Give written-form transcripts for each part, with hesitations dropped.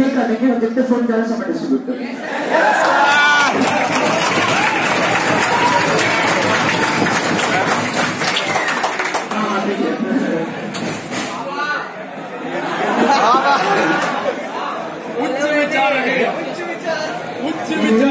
연예인 가는 게 어떻게 소리자를 선물할 수도 있거든요. 아, 되게. 웃음이 짠해. 웃음이 짠.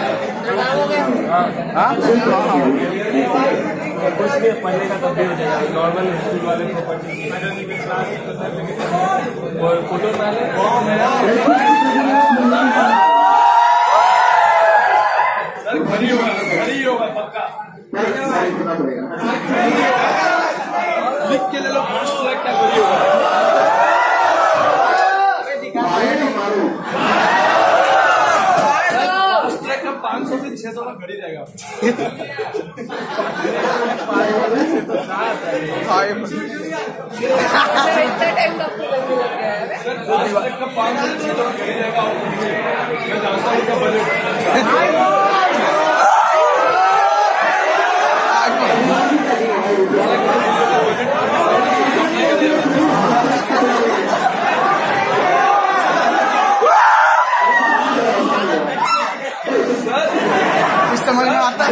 पढ़ने का तब भी हो जाएगा नॉर्मल स्कूल वाले को पढ़ने और फोटो डाले और मेरा सर खरी होगा पक्का लिख के ले लो फोटो लाइक क्या खरी होगा घड़ी रहेगा समझ में आता है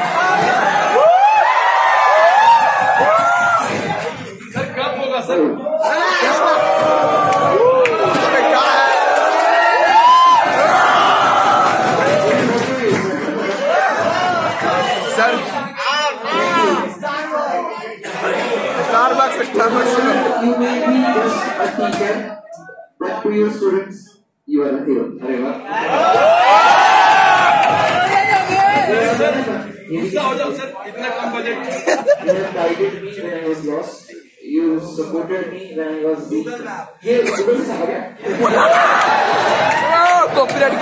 You may be just a teacher, but to your students, you are a hero. You have guided me when I was lost. You supported me when I was weak. Copyright.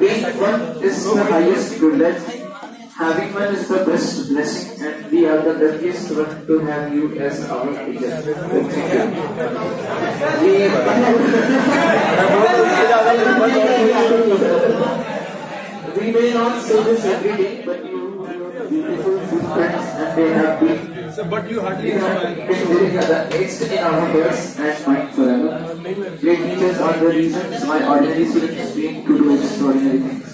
Being one is the highest privilege, having one is the best blessing, and we are the luckiest one to have you as our teacher. We may not say this every day, but you have beautiful friends and they have been. So, but you hardly have been aged in our hearts and minds forever. Great teachers are the reasons my ordinary students dream to do extraordinary things.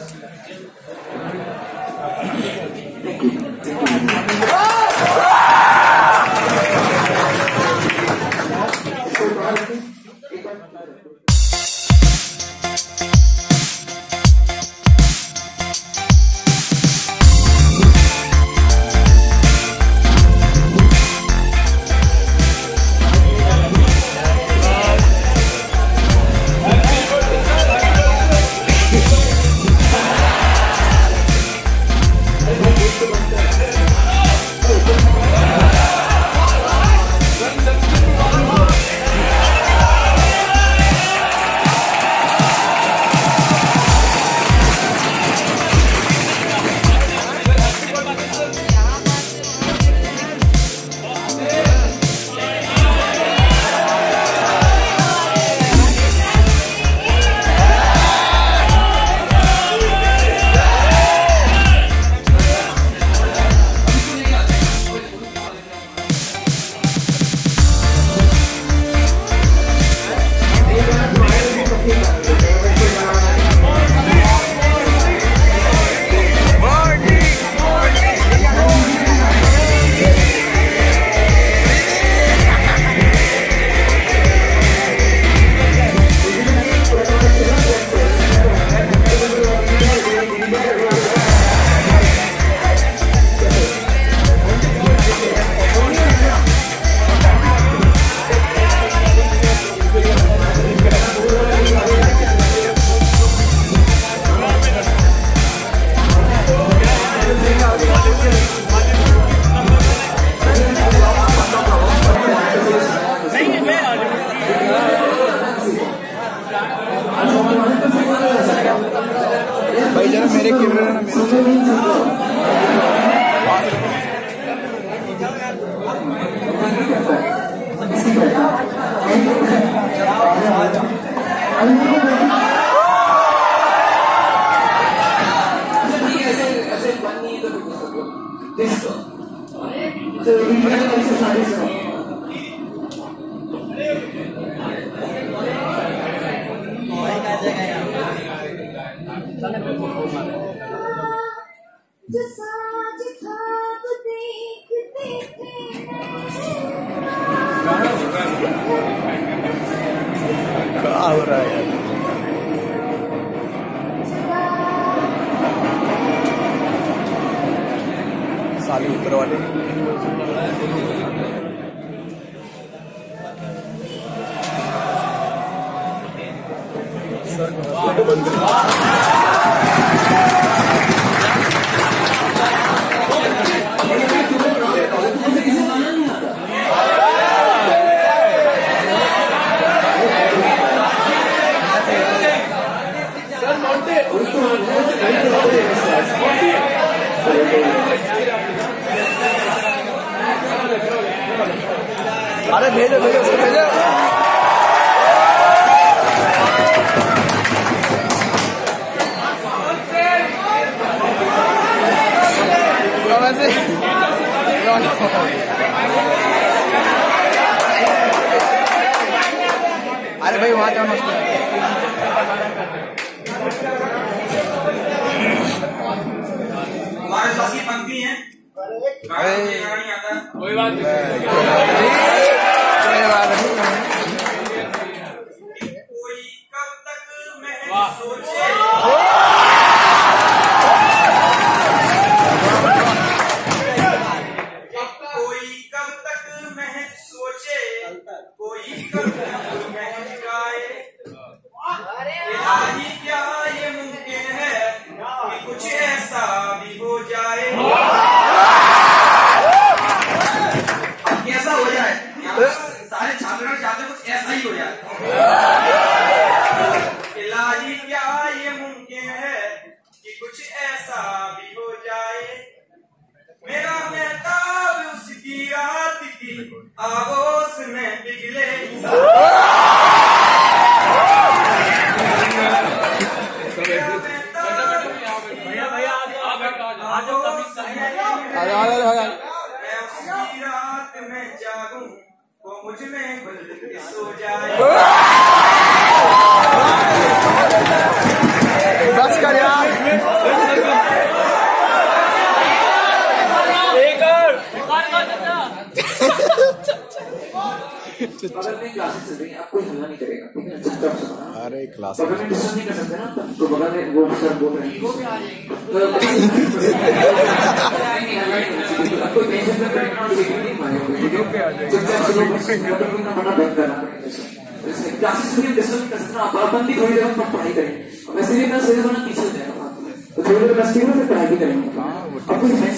Thank you. यार मेरे कैमरे में हो रहा है यार। साले ऊपर वाले अरे भेजो भेजो उसको भेजो अरे भाई वहां जाओ हमारे साथ ही पंक्ति है कोई बात नहीं अरे क्लास नहीं कर सकते ना तो बगल में वो सर बोल रहे हैं वो भी आ जाएंगे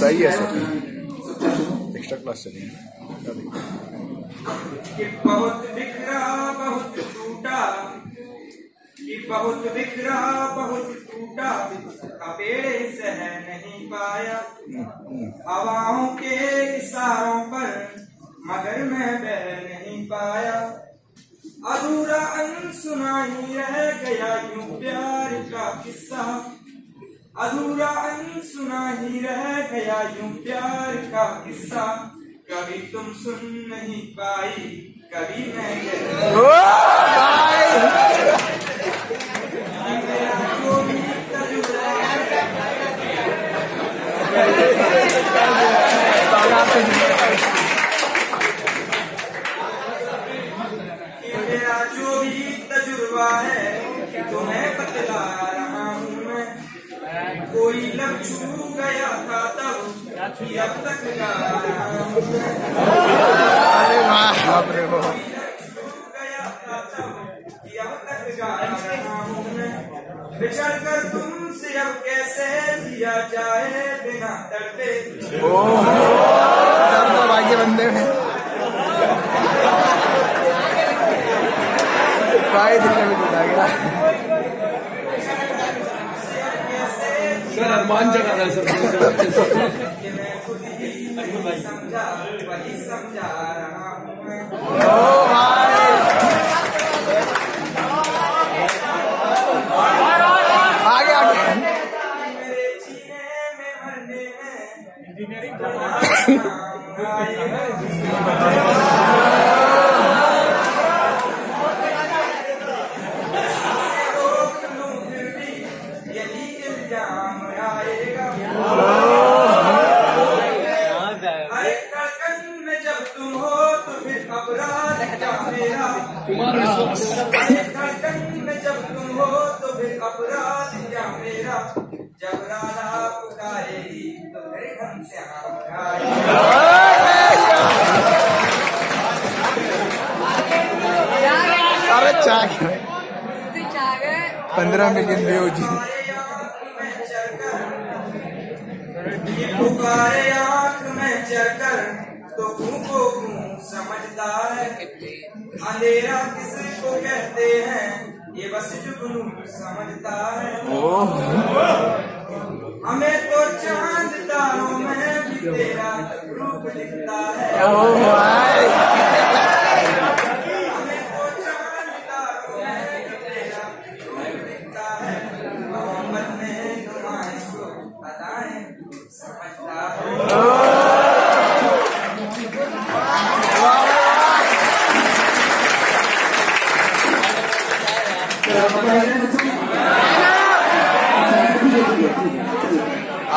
सही है सर एक्स्ट्रा क्लास चलेंगे कि बहुत बिखरा बहुत टूटा कि बहुत बिखरा बहुत टूटा कपेड़े सह नहीं पाया हवाओं के इशारों पर मगर मैं बह नहीं पाया अधूरा अनसुना ही रह गया यूं प्यार का किस्सा अधूरा अनसुना ही रह गया यूं प्यार का किस्सा कभी तुम सुन नहीं पाई कभी मैं मेरा जो भी तजुर्बा है तुम्हें बतला रहा हूँ मैं कोई लग छू गया था तब अब तक ना अरे वाह बापरे वो अब तक जा रहा हूँ मैं बिछड़ कर तुमसे अब कैसे दिया जाए बिना डरते तो भाग्य बंदे में भाई दिल में टूटा गया 15 मिलियन व्यू जी। अंधेरा किसको कहते हैं ये बस जुगनू समझता है। हमें तो चांद तारों में भी तेरा रूप दिखता है। हमें तो चांद तारों में भी तेरा रूप दिखता है। मोहम्मद ने तुम्हारे को बताएं समझता है।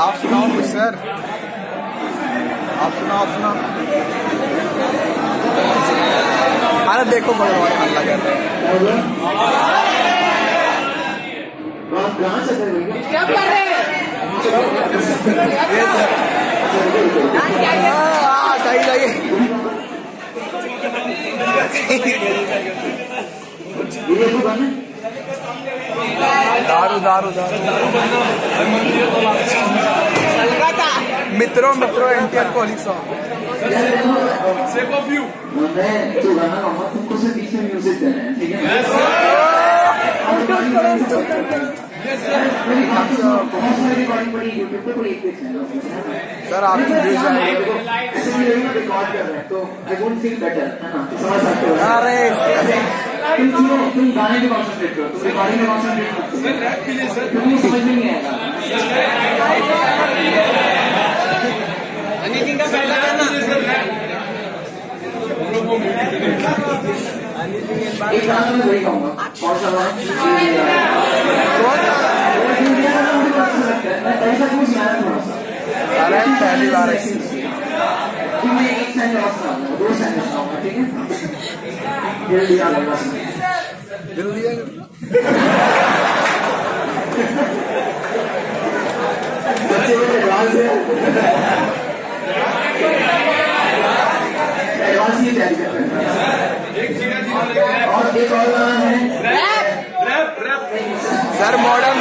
आप सुनाओ कुछ सर, आप सुनाओ। अरे देखो बड़ा हल्ला कर रहे हैं, क्या कर रहे हैं? हाँ सही लगे। दारू मित्रों एंटीआर कॉलिंग सर आपकी अरे तुम गाने पे कॉन्सेंट्रेट करो, तुम रिकॉर्डिंग पे कॉन्सेंट्रेट मत करो रैप के लिए सर। तुम्हें समझ में नहीं आएगा। अनिल जी का पहला गाना सर रैप एक गाना मैं वही गाऊंगा। कौन सा गाना? अरे पहली बार तुम्हें एक साइड में 2 साइड में ठीक है। दिल दिया और एक और गाना है सर मॉडर्न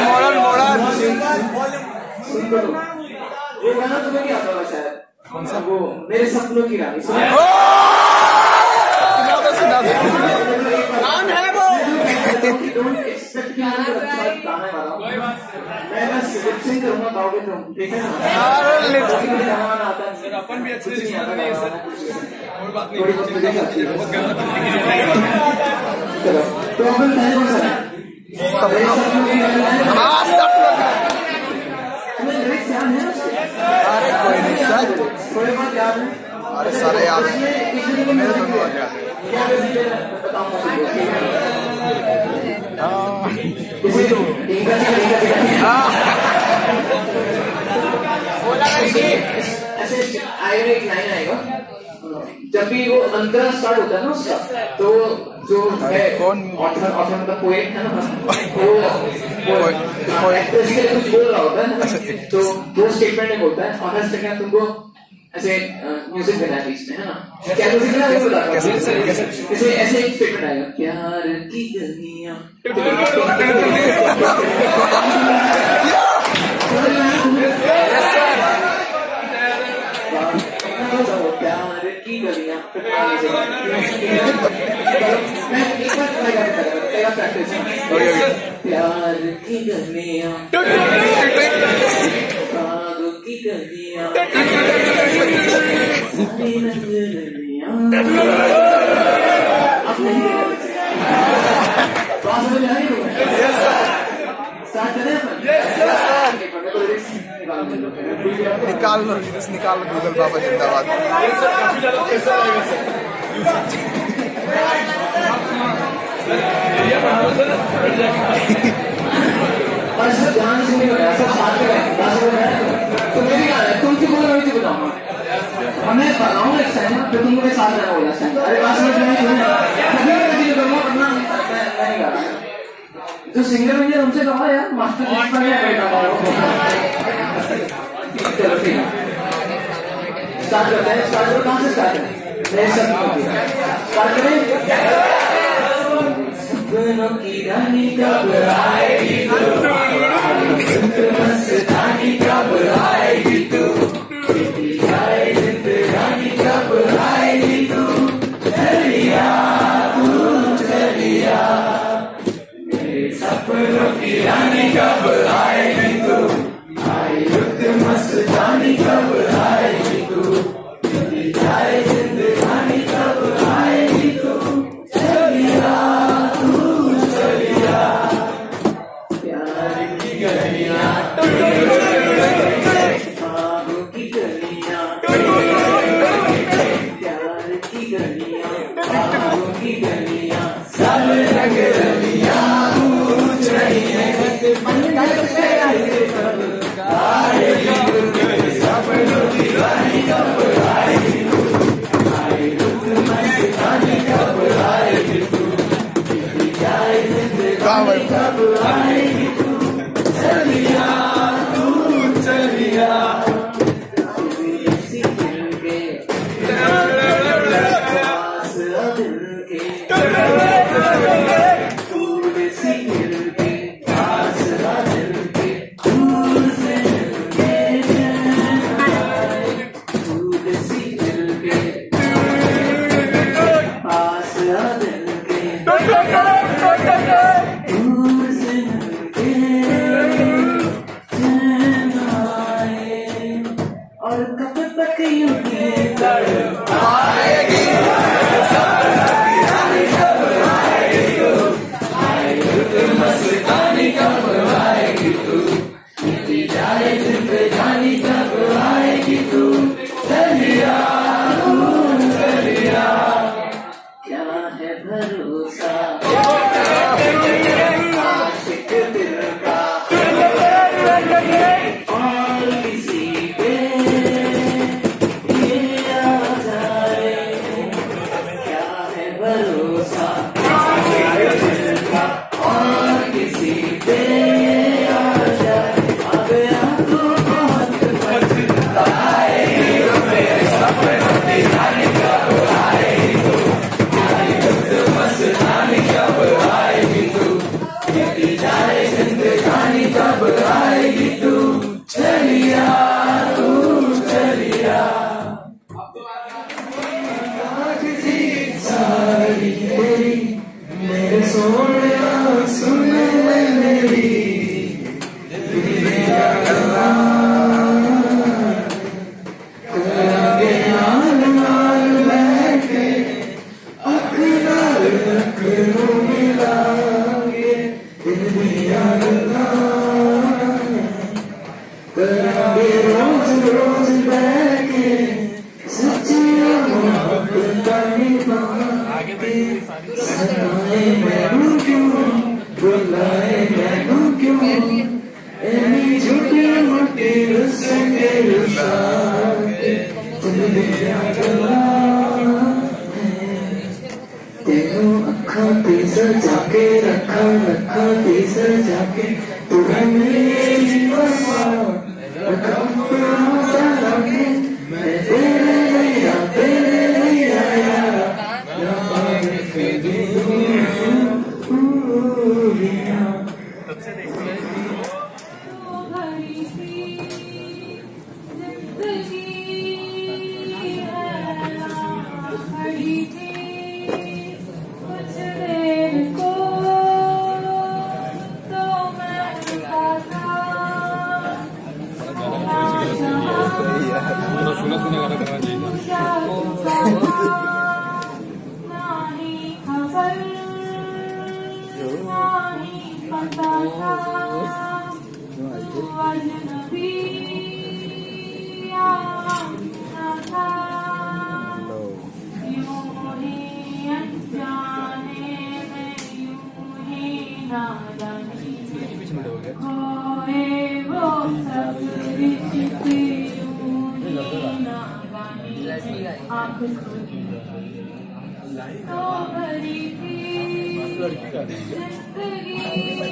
वो गाना तुम्हें क्या आता होगा शायद? कौन सा? वो मेरे सपनों की रानी। कौन है वो? मैं बस लिपसिंग करूंगा, गाओगे तुम ठीक है सर। अपन भी अच्छे नहीं है सर, और बात नहीं चलो तो अपन अरे कोई नहीं सर, थोड़े बहुत याद है। अरे सारे याद मेरे तो आ गया। जब भी वो अंतरा स्टार्ट होता है ना उसका, तो जो है कौन ऑथर मतलब पोएट है ना, वो एक्ट्रेस के लिए कुछ बोल रहा होता है तो वो स्टेटमेंट में बोलता है ऑथर स्टेटमेंट तुमको ऐसे म्यूजिक बनाया बीच में है ना, कैसे ऐसे एक स्टेटमेंट आएगा प्यार की दुनिया प्यार की दुनिया निकाल लो, निकाल लो गूगल बाबा जिंदाबाद। जो सिंगर मुझे हमसे कहा यार मास्टर चलो ठीक है स्टार्ट करते हैं। स्टार्ट करो, कहाँ से स्टार्ट है? सपनों की रानी कब आएगी तू? आई रुत मस्तानी कब आएगी तू? जिंदगानी कब आएगी तू? चलिया तू चलिया प्यार की गलियां आँखों की गलियां प्यार की गलियां आँखों की गलियां सब रंग रलियां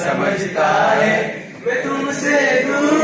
समझता है मैं तुमसे दूर